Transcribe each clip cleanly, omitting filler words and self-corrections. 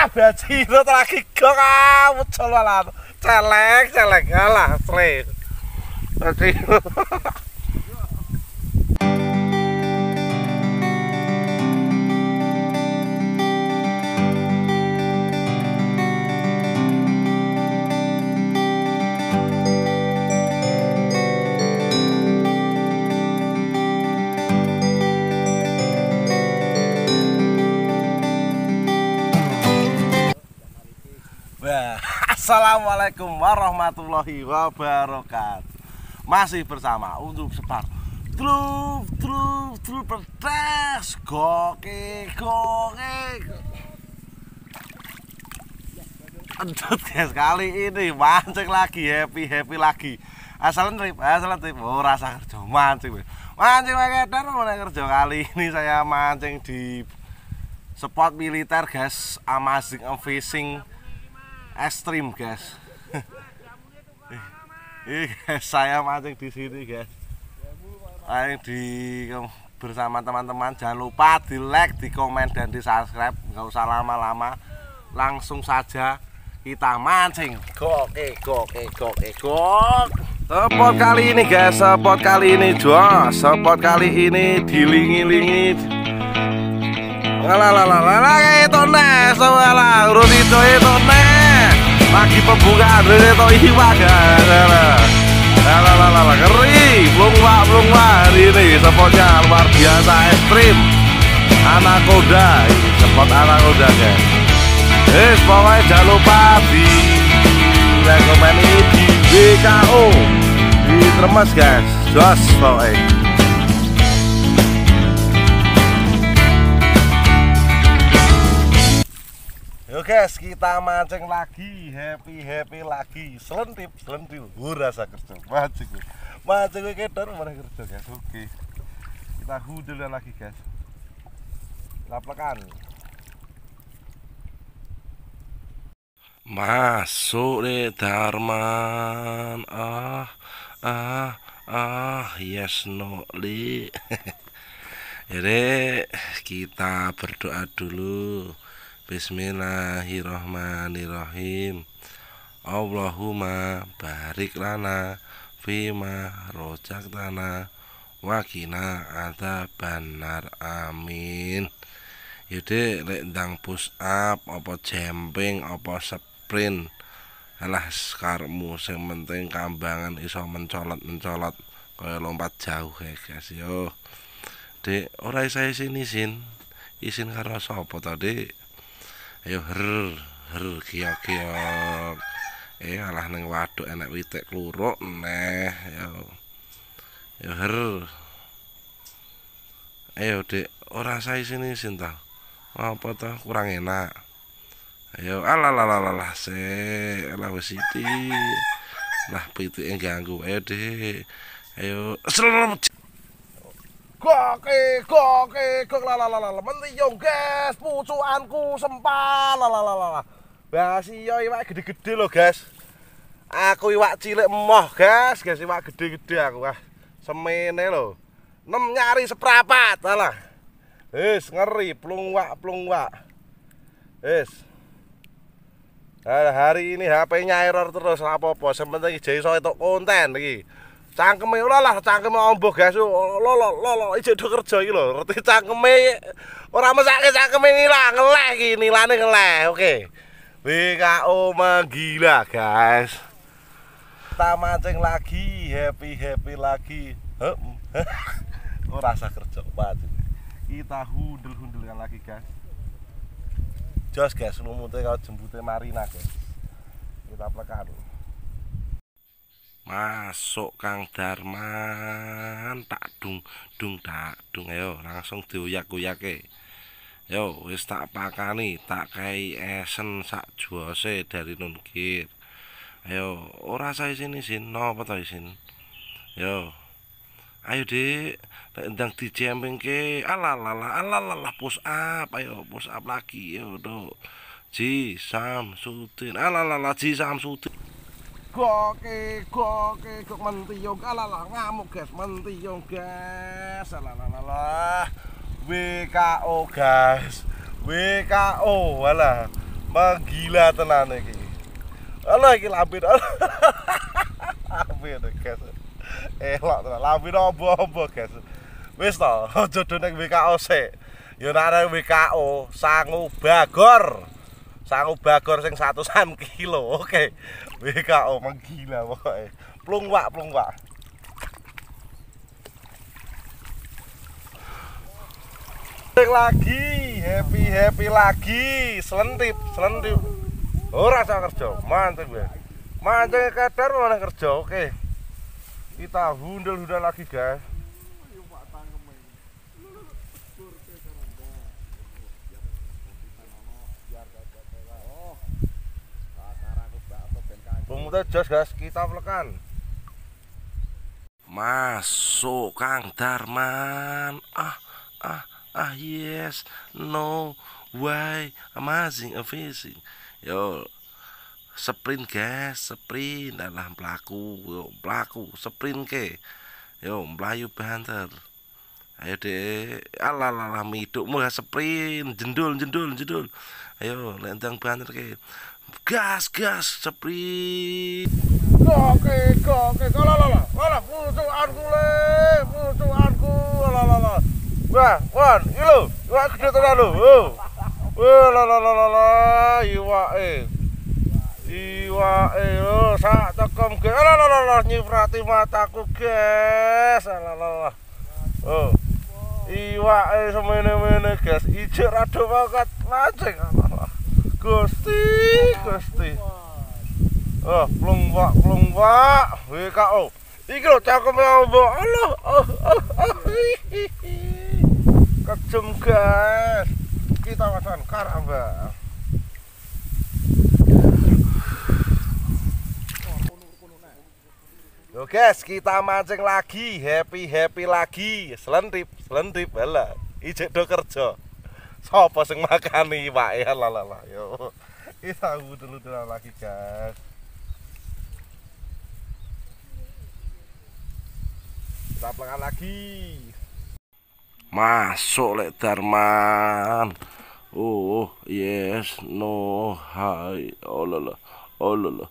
Wah, bajinot lagi gong awet jalanan. Celek-celek alah, celek. Tadi. Assalamualaikum warahmatullahi wabarakatuh. Masih bersama untuk sebar truk pedas gokek entut guys. Kali ini mancing lagi, happy lagi. Asalan trip oh rasa kerja mancing makedar mulai kerja. Kali ini saya mancing di spot militer guys, amazing fishing ekstrim guys. Guys, saya mancing di sini guys. Mancing di bersama teman-teman. Jangan lupa di like, di komen dan di subscribe. Nggak usah lama-lama. Langsung saja kita mancing. Gok. Spot kali ini guys, spot kali ini dilingi-lingi. Lala itu nih, soalnya urut itu nih. Pagi pembukaan itu iwa guys. Lala ngeri, belum wak hari ini spotnya luar biasa ekstrim. Anakoda, spot anakoda guys. Pokoknya jangan lupa di rekomen ini di WKO di Tremes guys, jos pokoknya. Yo guys, kita mancing lagi, happy lagi, selentip, berasa kerja, mancing kedar mana kerja guys, oke, kita hudelnya lagi guys, laplakan, masuk deh Darman, yes no li, jadi kita berdoa dulu. Bismillahirrahmanirrahim. Allahumma barik lana fima rojaktana wa qina adzabannar. Amin. Yaudah lek ndang push up apa jumping apa sprint. Alah karmu sing penting kambangan iso mencolot kaya lompat jauh ya guys yo. Dek ora saya sini izin karo sapa tadi? Ayo her giok alah neng waduk enak witek kluruk neh yo ayo dek ora saya sini ta apa ta kurang enak ayo alah se alah wis iki lah pitike ganggu ayo dek ayo Gokek lalalala mentiyong guys, pucukanku sempal lalalala. Basio iwak gede-gede loh guys. Aku iwak cilik emoh guys, iwak gede-gede aku ah. Semene loh. 6 nyari seprapat alah. Wis ngeri plungwak. Wis. Hari ini HP-nya error terus apa-apa, sing penting iso entuk konten iki. Cangkeme ora lah, cangkeme ombo guys. Lolo ijek do kerja iki lho. Reti cangkeme ora mesake cangkeme ilang, ngeleh iki, nilane ngeleh. Oke. WKO menggila guys. Kita mancing lagi, happy lagi. Ora rasa kerja banget. Kita hundul-hundulkan lagi guys. Jos guys, lumute kalau jembute Marina guys. Kita plekan. Masuk Kang Darman tak dung tak dung ayo langsung dioyak-oyake. Yo wis tak pakani, tak kei esen sak juose dari nungkir. Ayo ora saya sini napa ta isin. Yo. Ayo Dik, tak ndang dijempingke. Alalala push up, ayo push up lagi yo Dok. Ji Samsudin. Alalala Ji Samsudin. Gokek mentiyong alah ngamuk guys, mentiyong guys alah WKO guys, WKO alah menggila tenan iki. Ala iki lampir. Lampir guys. Elok tenan. Lampir opo-opo guys. Wis to, aja do ning WKO sik. Ya nek WKO sangu bagor sing 100-an kilo. Oke. WKO menggila pokoke. Plungwak. Lagi happy lagi selentip ora usah kerja mancing gue kadar mana kerja. Oke, kita hundel lagi guys. Pemutih jos guys, kita pelekan masuk Kang Darman. Ah yes, no way, amazing, amazing. Yo, sprint guys, sprint dalam pelaku, sprint ke. Yo, melayu banter. Ayo deh, ala hidupmu ya sprint, jendul. Ayo, lendang banter ke. Gas, sprint. Oke, ala musuhanku, ala. Wah, ilo, iwak gede tenan lho. Iwake lho, sak tekem ge. Nyiprati mataku, guys. Oh. Iwake semene-mene, guys. Ijo rada wakat mancing. Gusti. Oh, plungwak. WKO. Iki lho cakeme ombo. Allah. Kejem guys, kita wasan karamba. Yo guys, kita mancing lagi, happy lagi, selentip ala, ijek do kerja. Sopo sing makani wae lala. Yo, kita dulu lagi guys. Kita pelakan lagi. Masuk Lek Darman. Oh yes, no, hi. Oh lala. Oh lala.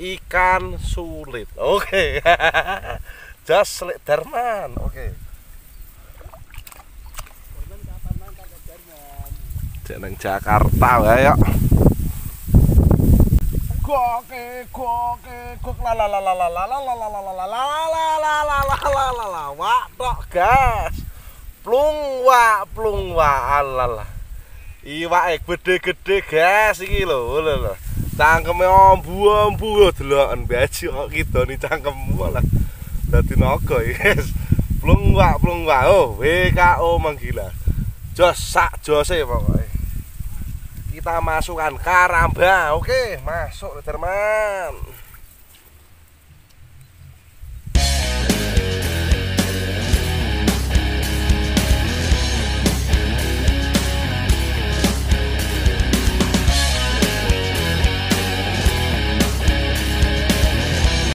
ikan sulit. Oke. Jas Lek Darman. Oke. Korban kapan mantap Lek Darman? Jeneng Jakarta wae yo. Oke, la wak tok gas. Plungwak alala. Iwake gede-gede gas iki lho. Cangkeme ombu-ombu deloken baji kok kidoni cangkemmu lah. Dadi naga guys. Plungwak. Oh, WKO menggila. Jos sak jose pokoke. Kita masukkan karamba. Oke, masuk Darman.